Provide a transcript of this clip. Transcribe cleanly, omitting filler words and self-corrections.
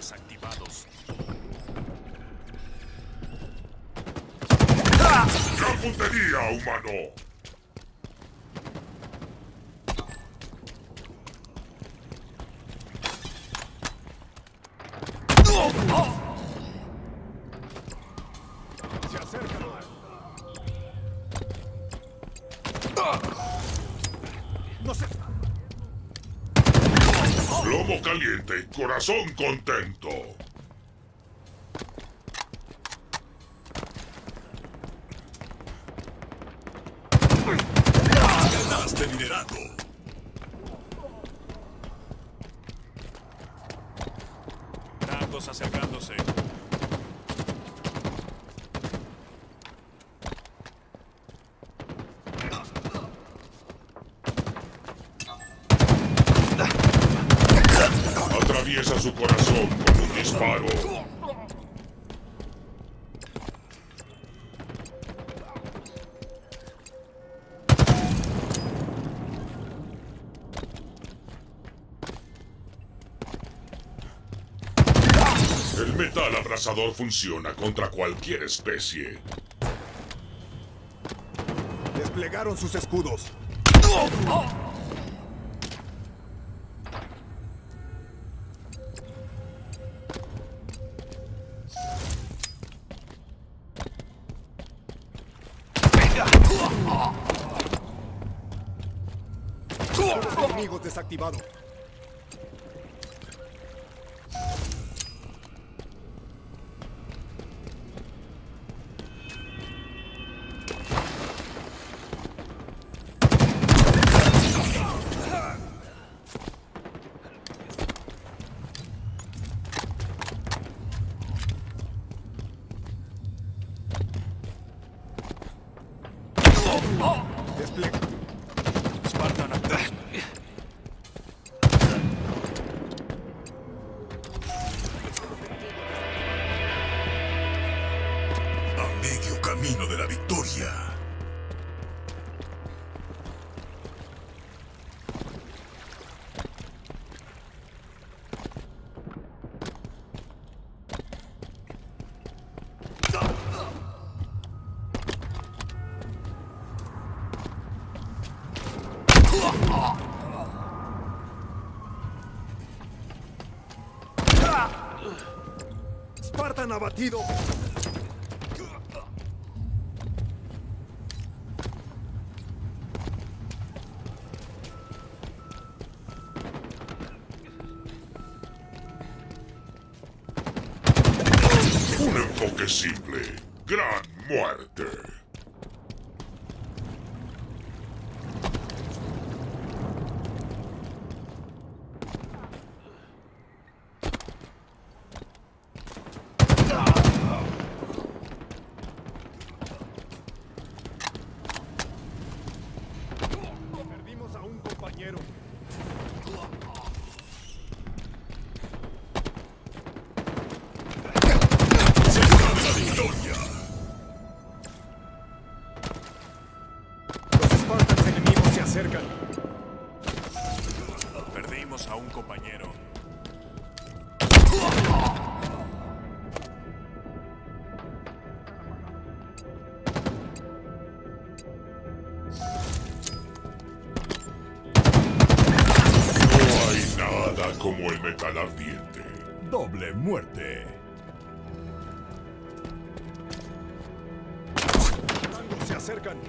desactivados. ¡La puntería, humano! Lomo caliente, corazón contento. Ganaste liderazgo. Dardos acercándose. Atraviesa su corazón con un disparo. El metal abrasador funciona contra cualquier especie. Desplegaron sus escudos. Enemigos desactivado. Despliega. Spartan ataca. A medio camino de la victoria. Spartan abatido. Un enfoque simple. Gran muerte. Cerca. Perdimos a un compañero. No hay nada como el metal ardiente. Doble muerte. Tangos se acercan.